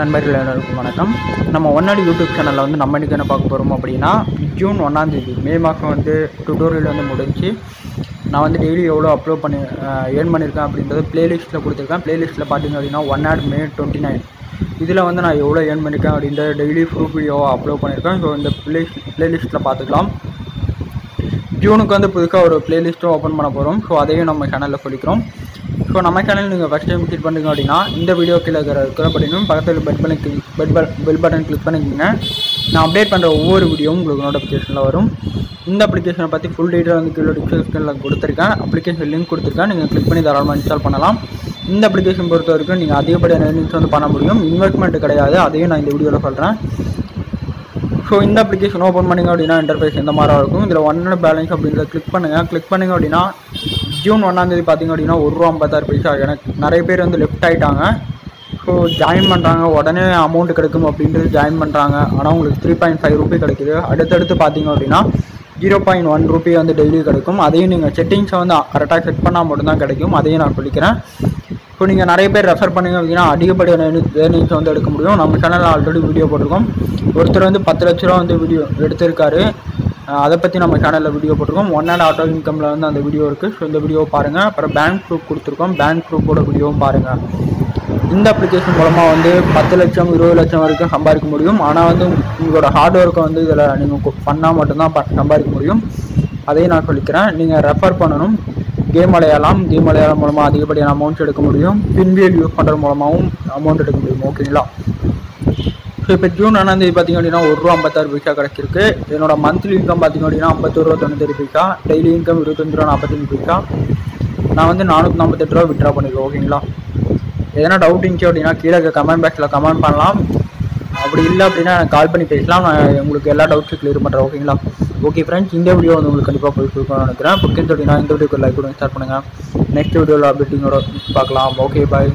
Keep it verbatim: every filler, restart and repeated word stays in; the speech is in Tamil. நண்பர்கள் எல்லாருக்கும் வணக்கம். நம்ம ஒன்னாடி யூடியூப் சேனலில் வந்து நம்ம இன்றைக்கி என்ன பார்க்க போகிறோம் அப்படின்னா, ஜூன் ஒன்றாந்தேதி மே மாதம் வந்து டுட்டோரியல் வந்து முடிஞ்சு நான் வந்து டெய்லி எவ்வளோ அப்லோட் பண்ணி ஏர்ன் பண்ணியிருக்கேன் அப்படின்றது ப்ளேலிஸ்ட்டில் கொடுத்துருக்கேன். ப்ளேலிஸ்ட்டில் பார்த்தீங்க அப்படின்னா ஒன் ஆட் மே டுவெண்ட்டி நைன் இதில் வந்து நான் எவ்வளோ ஏர்ன் பண்ணியிருக்கேன் அப்படின்ற டெய்லி ப்ரூஃப் வீடியோவை அப்லோட் பண்ணியிருக்கேன். ஸோ இந்த ப்ளே ப்ளேலிஸ்ட்டில் பார்த்துக்கலாம். ஜூனுக்கு வந்து புதுசாக ஒரு ப்ளேலிஸ்ட்டும் ஓப்பன் பண்ண போகிறோம். ஸோ அதையும் நம்ம சேனலில் சொல்லிக்கிறோம். ஸோ நம்ம சேனல் நீங்கள் ஃபஸ்ட் டைம் கிளிக் பண்ணுறீங்க அப்படின்னா இந்த வீடியோ கீழே இருக்கிற பட்டினும் பக்கத்தில் bell button click bell bell button click பண்ணிக்கிங்க. நான் அப்டேட் பண்ணுற ஒவ்வொரு வீடியோவும் உங்களுக்கு நோட்டிஃபிகேஷனில் வரும். இந்த அப்ளிகேஷனை பற்றி ஃபுல் டீட்டெயில் வந்து கீழே டிஸ்கிரிப்ஷனில் கொடுத்துருக்கேன். அப்ளிகேஷன் லிங்க் கொடுத்துருக்கேன், நீங்கள் கிளிக் பண்ணி தாராளமாக இன்ஸ்டால் பண்ணலாம். இந்த அப்ளிகேஷன் பொறுத்த வரைக்கும் நீங்கள் அதிகப்படியான ஏர்னிங்ஸ் வந்து பண்ண முடியும். இன்வெஸ்ட்மெண்ட் கிடையாது, அதையும் நான் இந்த வீடியோவில் சொல்கிறேன். ஸோ இந்த அப்ளிகேஷன் ஓப்பன் பண்ணிங்க அப்படின்னா இன்டர்ஃபேஸ் இந்த மாதிரி இருக்கும். இதில் ஒன் பேலன்ஸ் அப்படிங்கிறத கிளிக் பண்ணுங்கள். கிளிக் பண்ணிங்க அப்படின்னா ஜூன் ஒன்றாந்தேதி பார்த்திங்க அப்படின்னா ஒரு ரூபா ஐம்பத்தாறு பைசா எனக்கு நிறைய பேர் வந்து லெஃப்ட் ஆகிட்டாங்க. ஸோ ஜாயின் பண்ணுறாங்க, உடனே அமௌண்ட் கிடைக்கும் அப்படின்றது ஜாயின் பண்ணுறாங்க. ஆனால் உங்களுக்கு த்ரீ பாயிண்ட் ஃபைவ் ருபீ கிடைக்குது. அடுத்தடுத்து பார்த்திங்க அப்படின்னா ஜீரோ பாயிண்ட் ஒன் ருபீ வந்து டெய்லி கிடைக்கும். அதையும் நீங்கள் செட்டிங்ஸை வந்து கரெக்டாக செட் பண்ணால் மட்டும்தான் கிடைக்கும், அதையும் நான் சொல்லிக்கிறேன். இப்போ நீங்கள் நிறைய பேர் ரெஃபர் பண்ணிங்க அப்படின்னா அதிகப்படியான ஏர்னிங்ஸை வந்து எடுக்க முடியும். நம்ம சேனலில் ஆல்ரெடி வீடியோ போட்டிருக்கோம். ஒருத்தர் வந்து பத்து லட்ச ரூபா வந்து வீடியோ எடுத்திருக்காரு, அதை பற்றி நம்ம சேனலில் வீடியோ போட்டிருக்கோம். ஒன் அண்ட் ஆட்டோ இன்கமில் வந்து அந்த வீடியோ இருக்குது. ஸோ இந்த வீடியோவை பாருங்கள். அப்புறம் பேங்க் ப்ரூஃப் கொடுத்துருக்கோம், பேங்க் ப்ரூஃபோட வீடியோவும் பாருங்கள். இந்த அப்ளிகேஷன் மூலமாக வந்து பத்து லட்சம் இருபது லட்சம் வரைக்கும் சம்பாதிக்க முடியும். ஆனால் வந்து உங்களோட ஹார்ட் ஒர்க்கை வந்து இதில் நீங்கள் பண்ணால் மட்டும்தான் சம்பாதிக்க முடியும், அதையும் நான் சொல்லிக்கிறேன். நீங்கள் ரெஃபர் பண்ணணும். கேம் விளையாடலாம், கேம் விளையாட மூலமாக அதிகப்படியான அமௌண்ட்ஸ் எடுக்க முடியும். பின்வியல் யூஸ் பண்ணுறது மூலமாகவும் அமௌண்ட் எடுக்க முடியும், ஓகேங்களா? ஸோ இப்போ ஜூன் ஒன்றாந்தேதி பார்த்திங்க அப்படின்னா ஒரு ரூபா ஐம்பத்தாறு பைசா கிடைச்சிருக்கு. என்னோடய மந்த்லி இன்கம் பார்த்திங்க அப்படின்னா ஐம்பத்தொரு ரூபா தொண்ணூத்தேழு பைசா, டெய்லி இன்கம் இருபத்தஞ்சு ரூபா நாற்பத்தஞ்சு பைசா. நான் வந்து நானூற்றி நாற்பத்தெட்டு ரூபா விட்ரா பண்ணியிருக்கேன், ஓகேங்களா? எதனா டவுட் இருந்துச்சு அப்படின்னா கீழே கமெண்ட் பாக்ஸில் கமெண்ட் பண்ணலாம். அப்படி இல்லை அப்படின்னா எனக்கு கால் பண்ணி பேசலாம். நான் உங்களுக்கு எல்லா டவுட்ஸும் கிளியர் பண்ணுறேன், ஓகேங்களா? ஓகே ஃப்ரெண்ட்ஸ், இந்த வீடியோ வந்து உங்களுக்கு கண்டிப்பாக போயிட்டுருக்கோம்னு நினைக்கிறேன். பிடிக்குன்னு சொல்லிங்கன்னா இந்த வீடியோக்கு லைக் கொடுங்க, ஷேர் பண்ணுங்கள். நெக்ஸ்ட் வீடியோவில் அப்டேட்டிங்கோட பார்க்கலாம். ஓகே பாய்.